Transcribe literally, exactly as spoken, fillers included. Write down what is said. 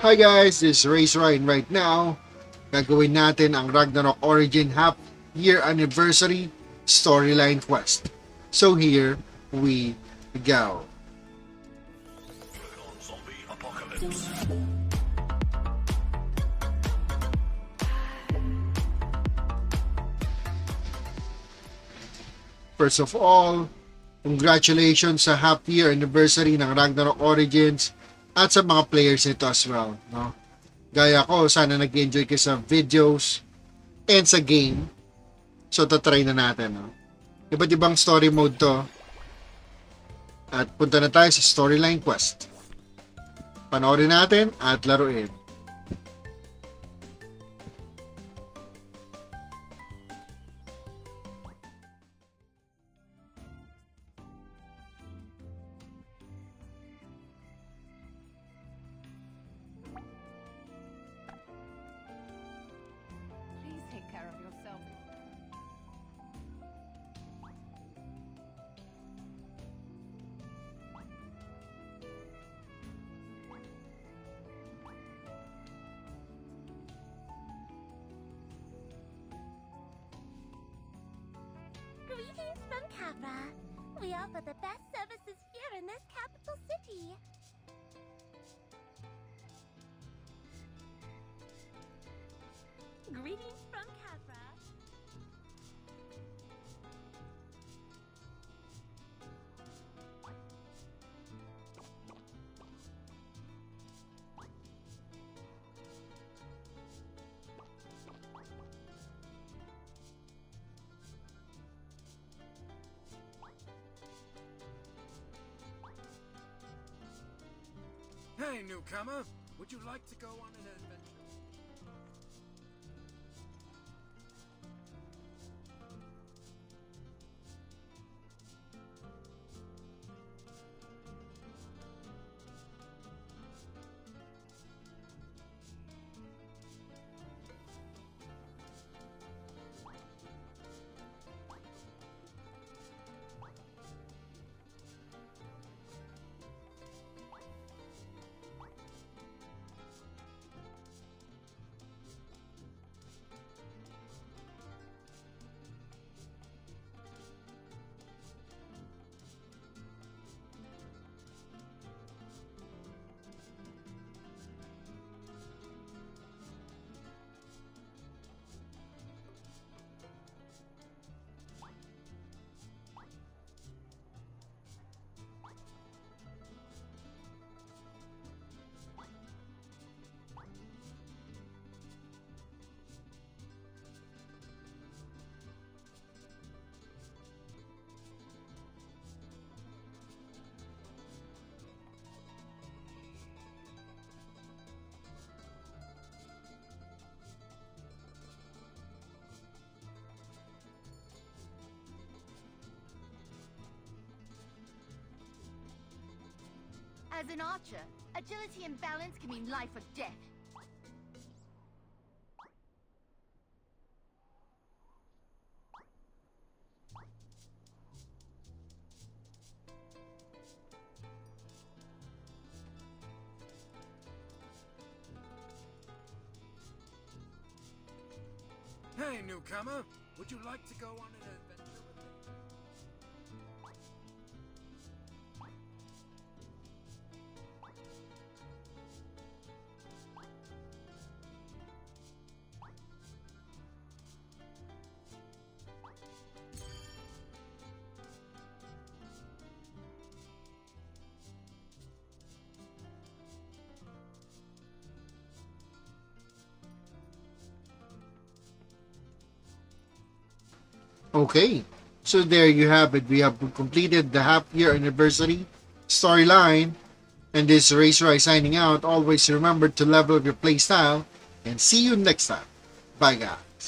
Hi guys, this is Rayz Ryan right now. Gagawin natin ang Ragnarok Origin Half Year Anniversary Storyline Quest. So here we go. Good old zombie apocalypse. First of all, congratulations sa Half Year Anniversary ng Ragnarok Origins. At sa mga players nito as well, no? Gaya ko, sana nag-enjoy kayo sa videos and sa game. So, tatry na natin, no? Iba't ibang story mode to. At punta na tayo sa storyline quest. Panoorin natin at laruin. Greetings from Capra. We offer the best services here in this capital city. Greetings from Capra. Hey, newcomer, would you like to go on an As an archer, agility and balance can mean life or death. Hey, newcomer, would you like to go on an adventure? Okay, so there you have it. We have completed the half year anniversary storyline, and this is Rayz Ryan signing out. Always remember to level up your playstyle, and see you next time. Bye guys.